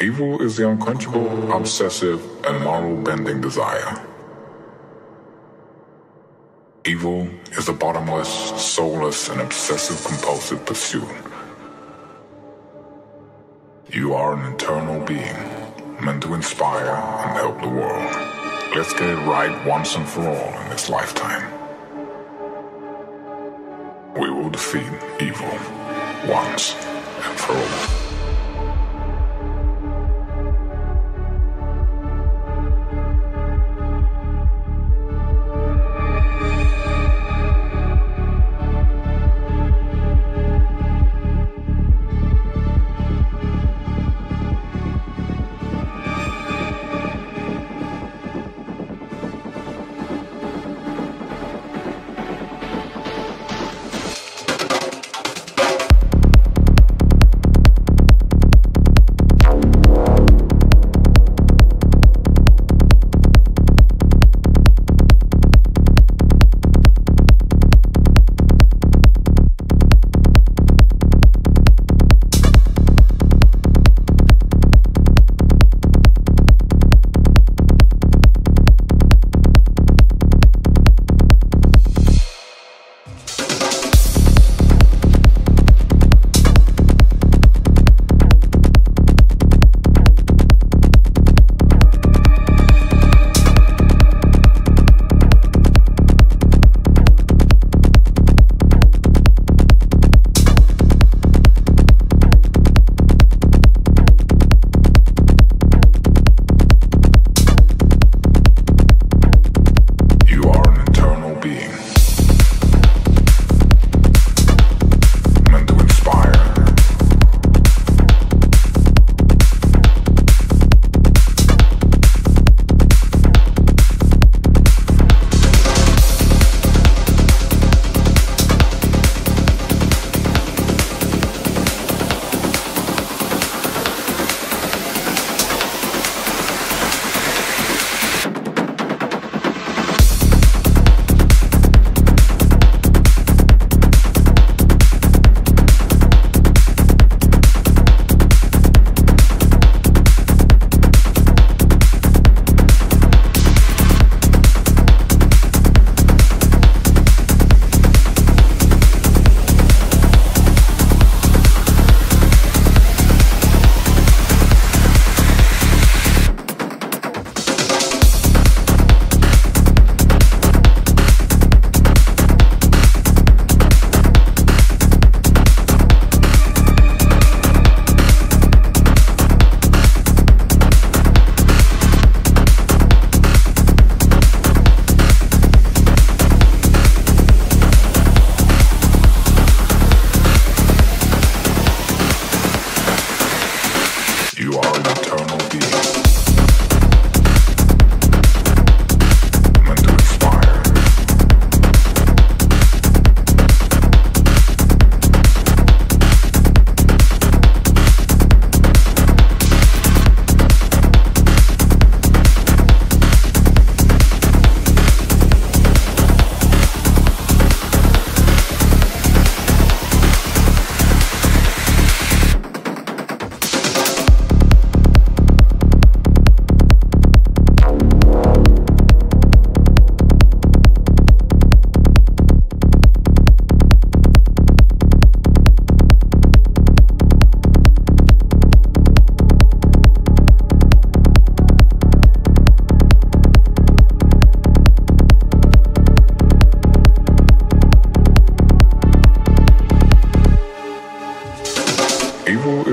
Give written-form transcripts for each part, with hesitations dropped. Evil is the unquenchable, obsessive, and moral-bending desire. Evil is a bottomless, soulless, and obsessive-compulsive pursuit. You are an eternal being, meant to inspire and help the world. Let's get it right once and for all in this lifetime. We will defeat evil once and for all.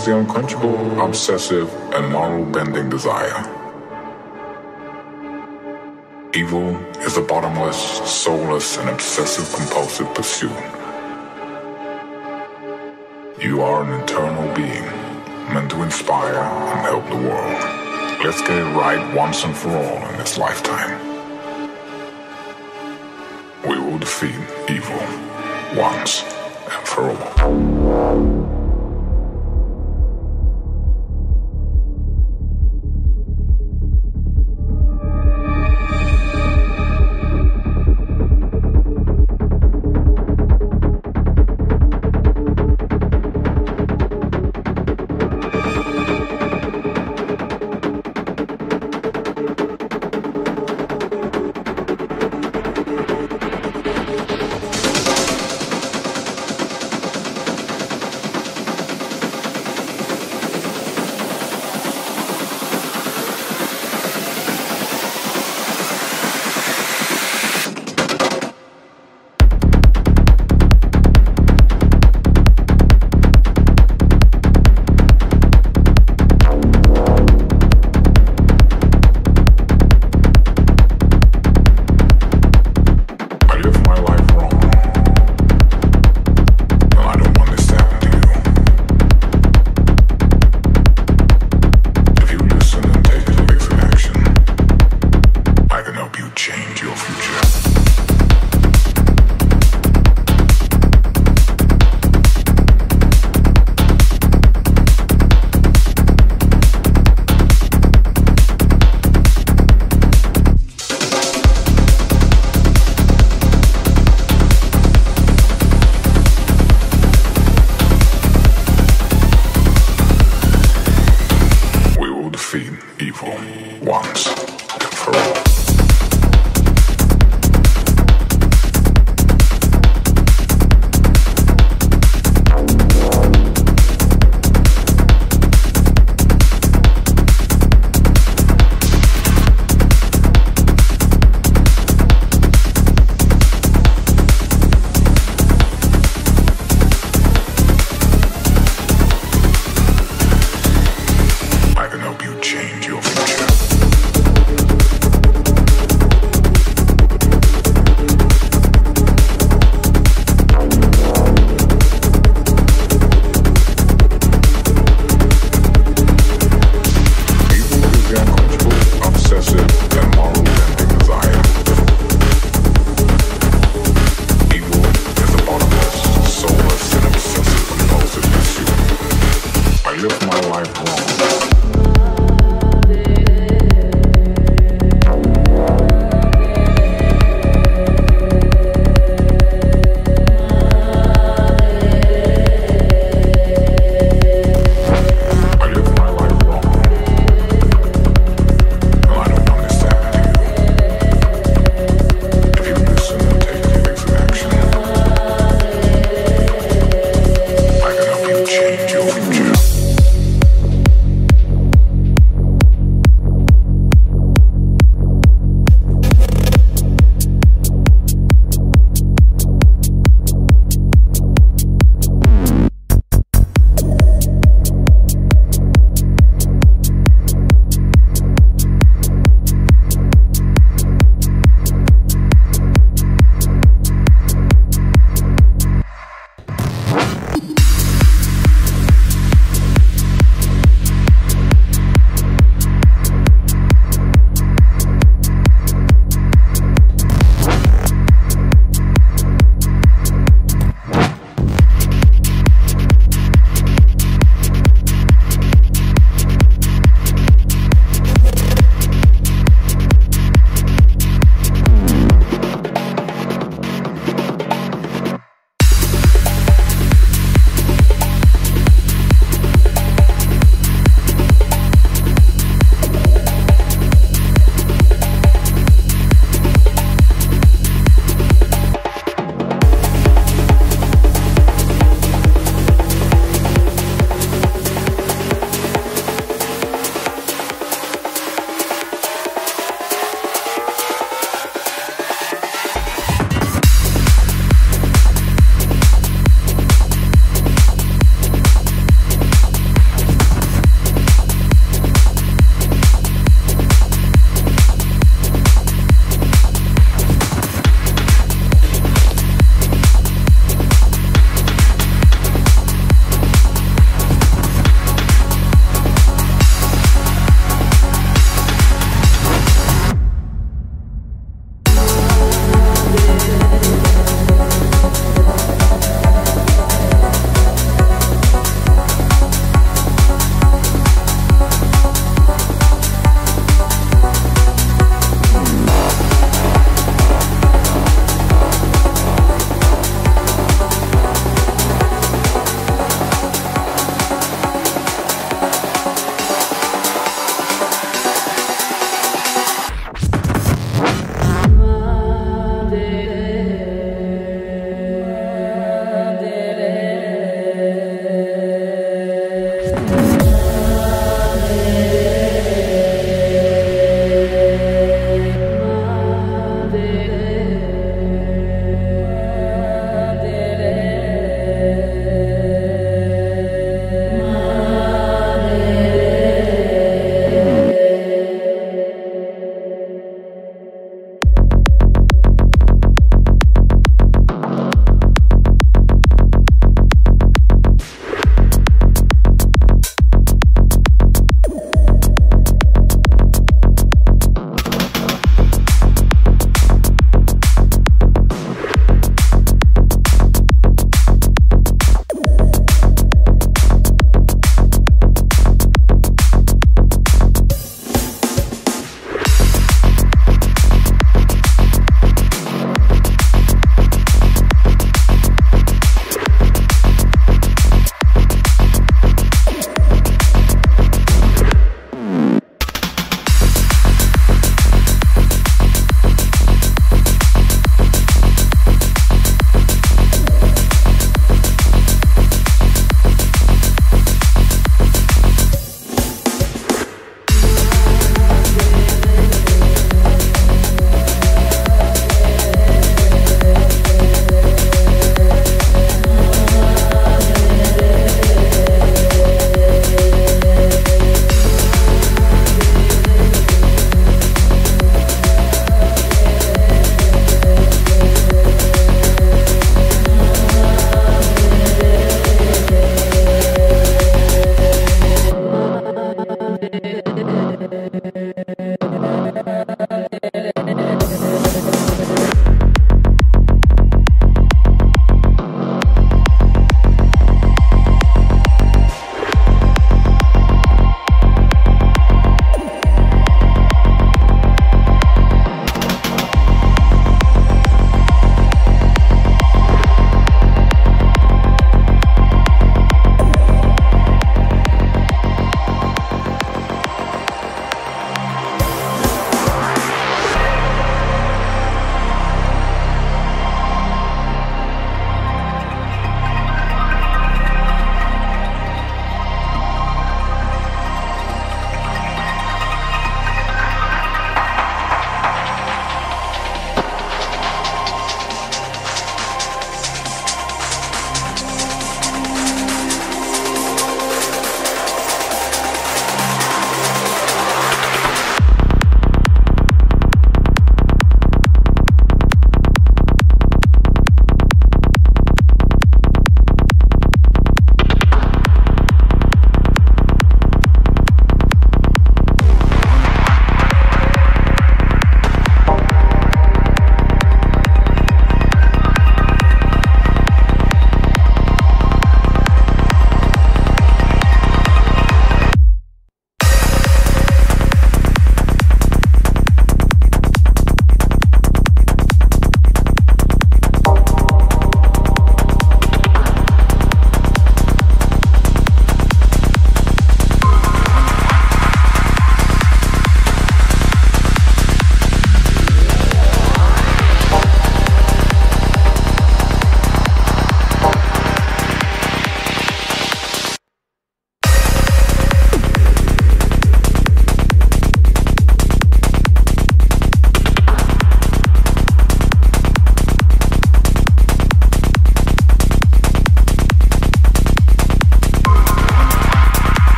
The unquenchable, obsessive, and moral-bending desire. Evil is a bottomless, soulless, and obsessive-compulsive pursuit. You are an eternal being, meant to inspire and help the world. Let's get it right once and for all in this lifetime. We will defeat evil once and for all. once and for all. Change your future.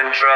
control.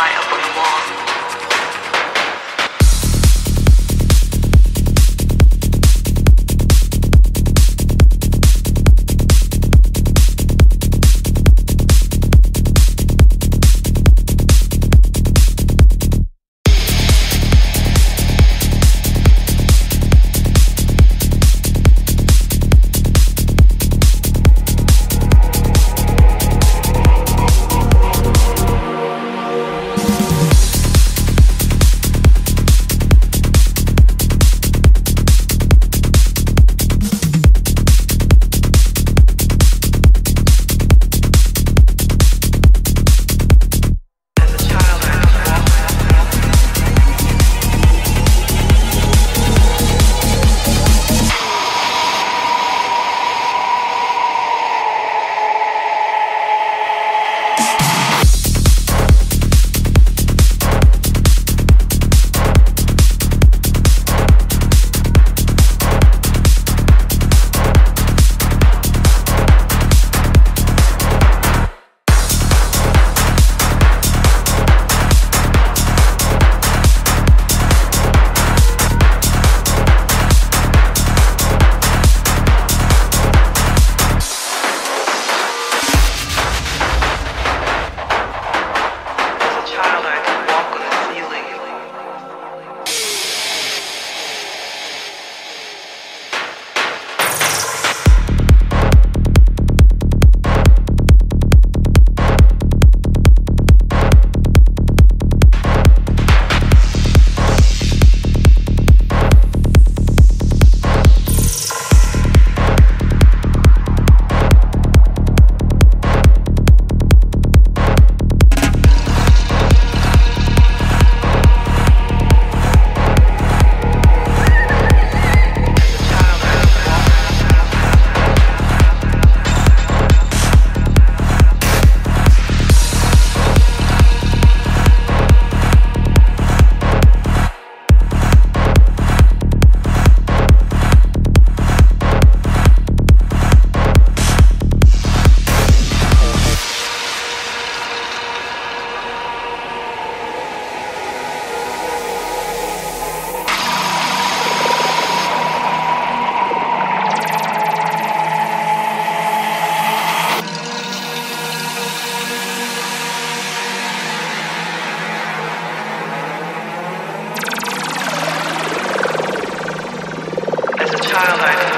fly up on the wall.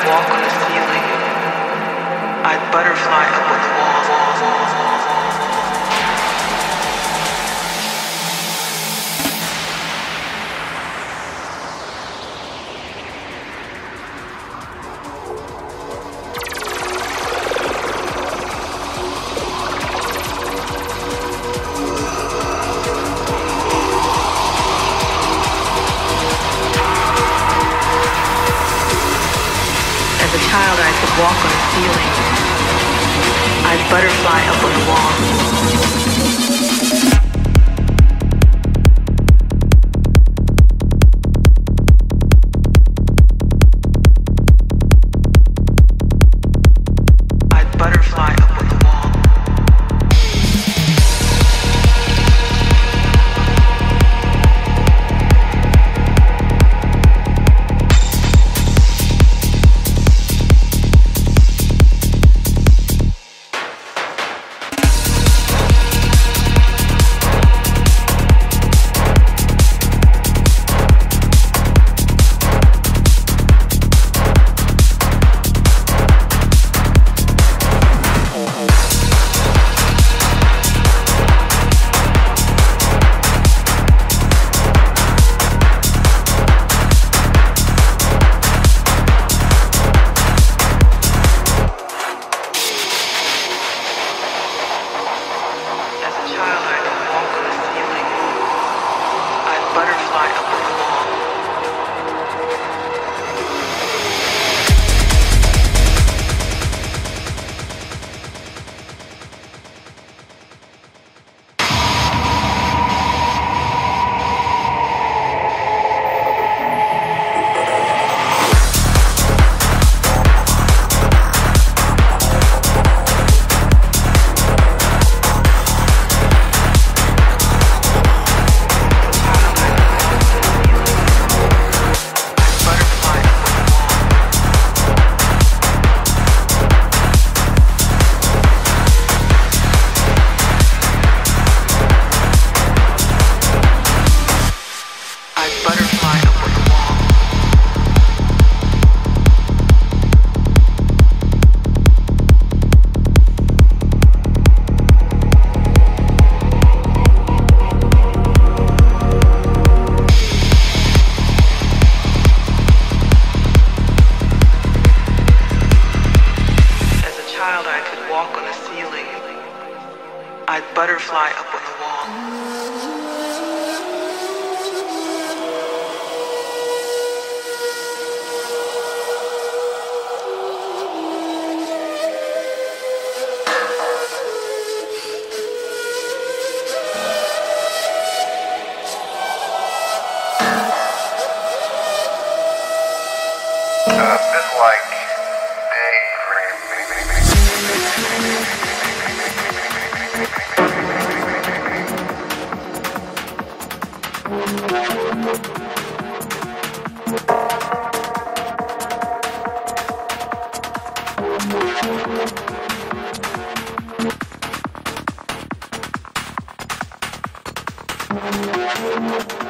Walk on the ceiling. I'd butterfly up on the wall. fly up on the wall. It's like